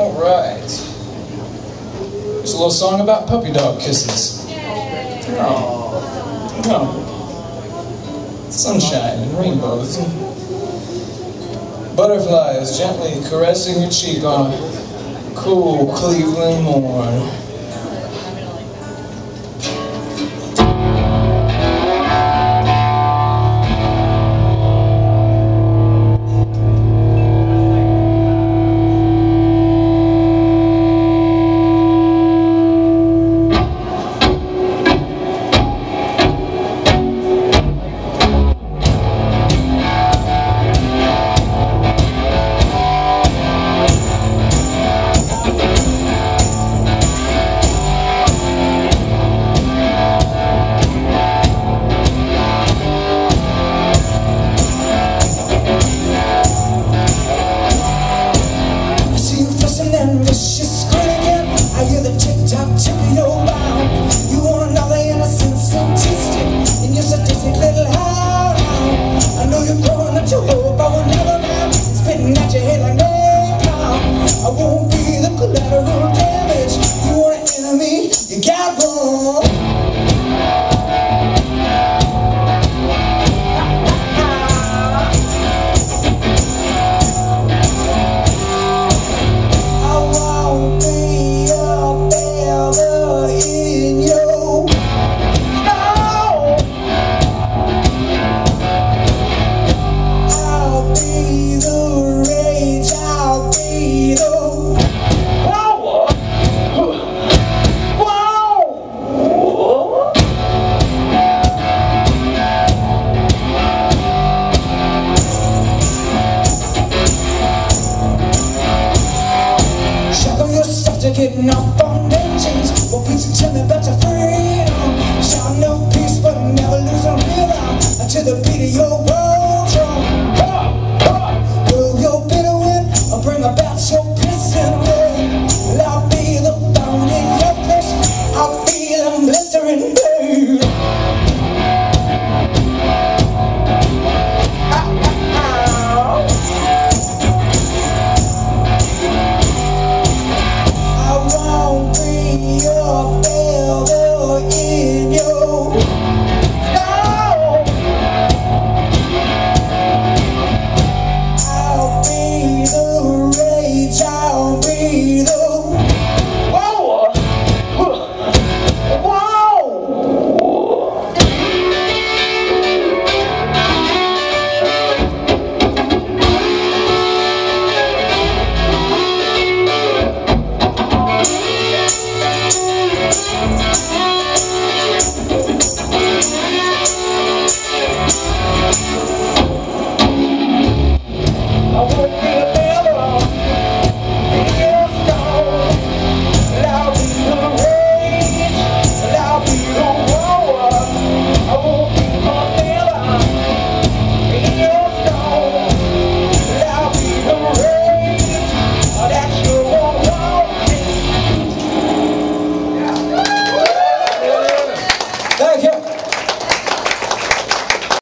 All right. There's a little song about puppy dog kisses. Oh, no. Sunshine and rainbows. Butterflies gently caressing your cheek on a cool Cleveland morn. I'll be the rage, I'll be the